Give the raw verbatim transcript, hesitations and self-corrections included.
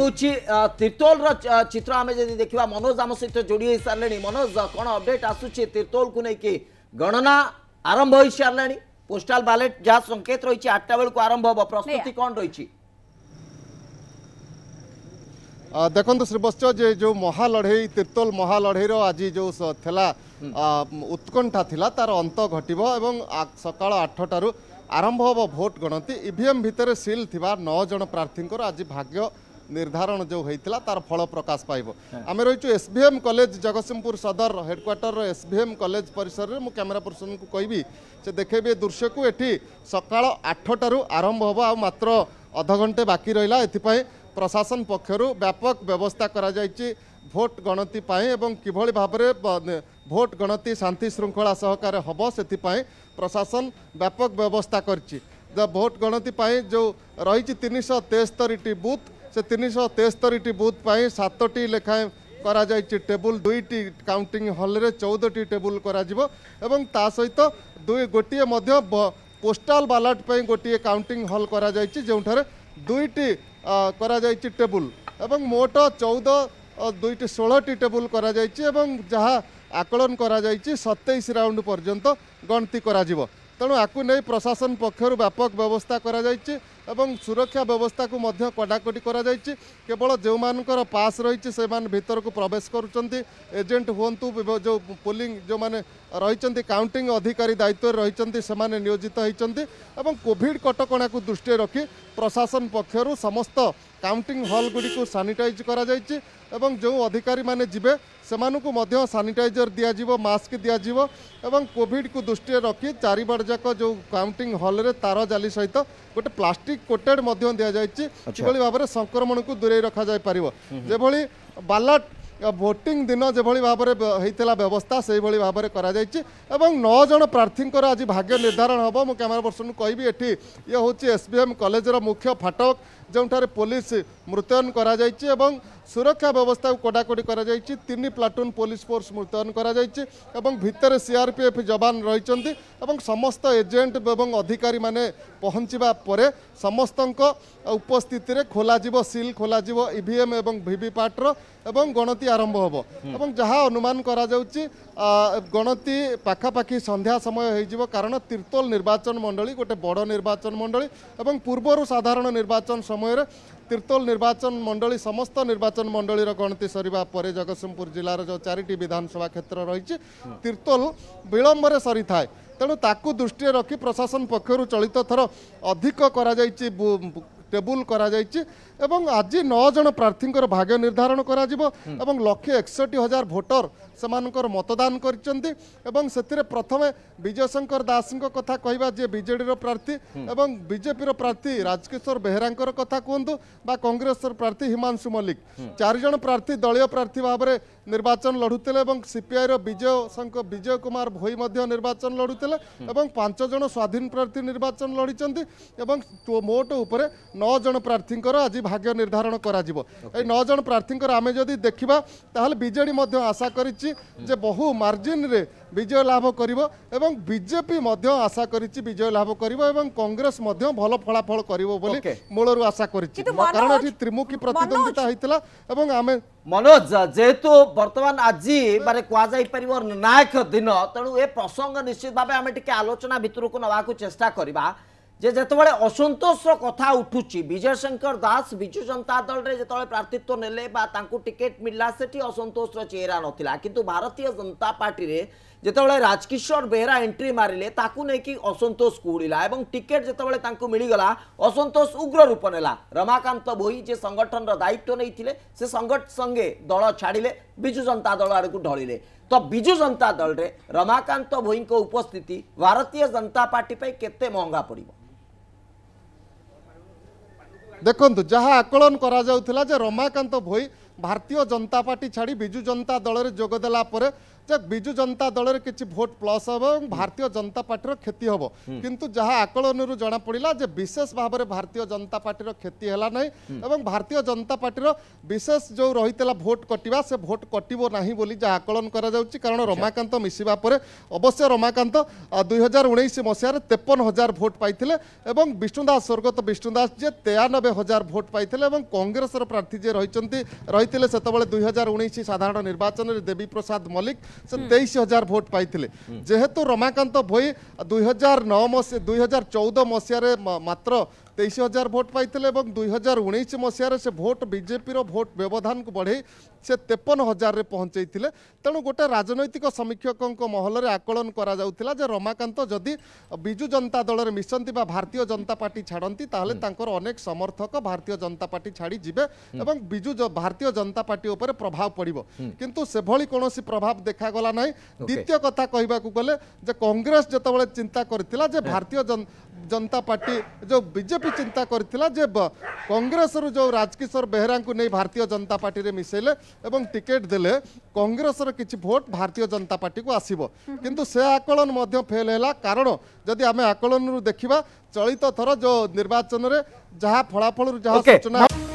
हूँ तिर्तोल चित्र आम जब देखा मनोज आम सहित जोड़ी हो सारे मनोज कौन अपडेट आसूचे तिर्तोल को लेकिन गणना आरंभ हो सारे पोस्टाल बैलेट जहाँ संकेत रही आठटा बेलू आरंभ हम प्रस्तुति कौन रही देखो श्रीवत्स जे जो महालड़ई तिर्तोल महालड़ईर आज जो थेला उत्कंठा थिला तार अंत घटब एवं सका आठटू आरंभ हम भोट गणति ईवीएम भितर सिल थिबा नौ जन प्रार्थी आज भाग्य निर्धारण जो होता तार फल प्रकाश पाइब। आम रही एसभीएम कॉलेज जगतसिंहपुर सदर हेडक्वार्टर एसभीएम कॉलेज परिसर में कैमरा पर्सन को कहबी से देखेबे दृश्य को ये सका आठटू आरंभ हम आ मात्र अधघंटे बाकी रहा एपाई प्रशासन पक्षरु व्यापक व्यवस्था करा जायछि भोट गणति पाए एवं किभली भाबरे भोट गणति शांति श्रृंखला सहकारे हबो सेथिपाई प्रशासन व्यापक व्यवस्था करछि। भोट गणति पाए जो रही तीन सौ तेस्तरी टी बूथ से तीन सौ तेस्तरी टी बूथ पाए सातटी लेखाएं करा जायछि टेबुल दुईटी काउंटिंग हॉल रे चौदह टी टेबुल करा जिवो एवं ता सहित दुई गोटिए मध्य पोस्टाल बैलेट पे गोटे काउंटिंग हॉल करा जायछि जोंठारे दुईटी करा जायछि टेबुल एवं मोट चौदह दुईटी सोलहटी टेबुल करा जायछि एवं जहाँ आकलन करा जायछि सत्ताईस राउंड पर्यंत गणति करा जिवो। तेणु आपको नहीं प्रशासन पक्षर व्यापक व्यवस्था करा जायछि एवं सुरक्षा व्यवस्था को मध्य कड़ाकड़ी करा जायछि। केवल जो मानकर पास रही से मान भीतर को प्रवेश करुचंती एजेंट हुंतु जो पोलिंग जो माने रही काउंटिंग अधिकारी दायित्व रही से माने नियोजित होती एवं कोविड कटकणा को दृष्टि रखी प्रशासन पक्षर समस्त काउंटिंग हॉल गुडी सानिटाइज करा जायछि एवं जो अधिकारी माने जिबे सेमानकु मध्य सानिटाइजर दिया जिवो मास्क दिया जिवो एवं कोविड को दृष्टि रखी चारि बार जाक जो काउंटिंग हॉल रे तार जाली सहित गोटे प्लास्टिक कोटेड मध्य दिया जायछि किभली भाबरे संक्रमण को दूरे रखा जाय परिवो। जेभली बैलेट भोटिंग दिन जेभली भाबरे हेतला व्यवस्था सेभली भाबरे करा जायछि एवं नौ जन प्रार्थींकर आज भाग्य निर्धारण हबो। मु कैमरा पर्सन कहबी एठी ये होछि एसबीएम कॉलेज रो मुख्य फाटक जोठारे पुलिस मुतयन करा जायछि एवं सुरक्षा व्यवस्था को कड़ाकड़ी करा जायछि तीन प्लाटून पुलिस फोर्स मुतयन करा जायछि एवं भितर सीआरपीएफ जवान रहिचंती एवं समस्त एजेंट एवं अधिकारी माने पहुंचबा परे समस्तक उपस्थिति रे खोला जीवो सील खोला जीवो ईवीएम एवं वीवीपैट रो एवं गणति आरंभ होबो एवं जहाँ अनुमान करा जाउछि गणति पाखापाखी संध्या समय होइ जीवो कारण तिर्तोल निर्वाचन मंडली गोटे बड़ निर्वाचन मंडली एवं पूर्वर साधारण निर्वाचन समय रे तिर्तोल निर्वाचन मंडली समस्त निर्वाचन मंडलीर गणति सरीबा परे जगतसिंहपुर जिलार जो चारिटी विधानसभा क्षेत्र रही तिर्तोल विलंबर सरी थाए। तेणु ताकू दृष्टि रखी प्रशासन पक्षर चलित थर अधिक करा जायछि टेबुल करा जायछि एवं आज नौ जन प्रार्थींकर भाग्य निर्धारण करा जिवो एवं लक्षे एकसठ हजार भोटर सेमानकर मतदान करचंती एवं सेतिरे प्रथमे विजय शंकर दासंक कथा कहबा जे बीजेडी रो प्रार्थी एवं बीजेपी रो प्रार्थी राजकिशोर बेहरांकर कथा कहंतु बा कांग्रेस रो प्रार्थी हिमांशु मल्लिक चार जन प्रार्थी दलीय प्रार्थी भाबरे निर्वाचन लढुतेले एवं सीपीआई रो विजय शंकर विजय कुमार भोई मध्ये निर्वाचन लढुतेले एवं पांच जन स्वाधीन प्रार्थी निर्वाचन लढिचंती एवं मोट उपरे नौ जन प्रार्थींकर आज भाग्य निर्धारण करा जिवो। ए नौ जन प्रार्थींकर आमे जदि देखिबा ताहले बीजेडी मध्ये आशा करिछि जे बहु मार्जिन रे विजय लाभ करिवो एवं बीजेपी मध्ये आशा करिछि विजय लाभ करिवो एवं कांग्रेस मध्ये भलो फलाफल करिवो बोली मूलरु आशा करिछि कारण एठी त्रिमुखी प्रतिद्वंदिता हैतिला एवं आमे मनोज जेहेतु बर्तमान आज माने कह जापर निर्णायक दिन तेणु ए प्रसंग निश्चित भाव आम टे आलोचना भितर को नाक चेष्टा करवा जे जितेबाला असंतोषर कथा उठुची विजय शंकर दास विजु जनता दल रे जिते प्रार्थीत्व नेले बा तांकु टिकेट मिलला सेठी असंतोषर चेहरा नथिला किंतु भारतीय जनता पार्टी रे जितेबाला राजकिशोर बेहरा एंट्री मारिले ताकु नै कि असंतोष कुड़िला एवं टिकेट जितेबाला तांकु मिली गला असंतोष उग्र रूप नेला। रमाकांत बोई जे संगठन रो दायित्व नैथिले से संगठन संगे दल छाड़िले विजु जनता दल आड़कु ढळिले तो विजु जनता दल रे रमाकांत बोई को उपस्थिति भारतीय जनता पार्टी पे केते महंगा पड़िबो। देखंतु जहाँ आकलन करा जाउथिला जे रमाकांत भोई भारतीय जनता पार्टी छाड़ी विजु जनता दल रे जोगदेला परे जे विजु जनता दल किछि भोट प्लस हम भारतीय जनता पार्टी क्षति हम किंतु जहाँ आकलन रु जना पड़ा जे विशेष भाव में भारतीय जनता पार्टी क्षति है नहीं एवं भारतीय जनता पार्टी विशेष जो रही भोट कटिवा से भोट कटिबो नहीं बोली जहाँ आकलन करा जाउछि कारण रमाकांत मिसिबा परे अवश्य रमाकांत दुई हजार उन्नीस मसीह तेपन हजार भोट पाइथिले एवं विष्णुदास स्वर्गत विष्णुदास जे तेयानबे हजार भोट पाइथिले एवं कांग्रेस प्रार्थी जे रहिचंती रहिथिले सेतबेले दुई हजार उन्नीस साधारण निर्वाचन रे देवी प्रसाद मल्लिक से तेईस हजार भोट पाइथिले जेहेतु रमाकांत भोई दुई हजार नौ मसी दुई हजार चौदह मसीह मात्र तेईस हजार भोट पाइथिले एवं दुई हजार उन्नीस मसीह से भोट बीजेपी रो भोट व्यवधान को बढ़े से तेपन हजार पहुंचे तेणु गोटे राजनैतिक समीक्षकों महल में आकलन करा जाउथिला जे रमाकांत जदि विजु जनता दल में मिशंती बा भारतीय जनता पार्टी छाड़ती ताहले तांकर अनेक समर्थक भारतीय जनता पार्टी छाड़ी जिबे एवं विजु भारतीय जनता पार्टी उपर प्रभाव पड़िबो किंतु सेभली कोनोसी प्रभाव देखा गला नाही। द्वितीय कथा कहिबाकु गले जे कांग्रेस जेतबेले चिंता करथिला जे भारतीय जन जनता पार्टी जो बीजेपी चिंता करथिला जे कांग्रेस रु जो राजकिशोर बेहरा को नहीं भारतीय जनता पार्टी रे मिसेले एवं टिकेट देले कांग्रेस रो किछि भोट भारतीय जनता पार्टी को आसीबो किंतु से आकलन मध्य फेल हैला कारण जदि आमे आकलन रु देखिबा चलित थर जो निर्वाचन रे जहां फलाफल रु जहां सूचना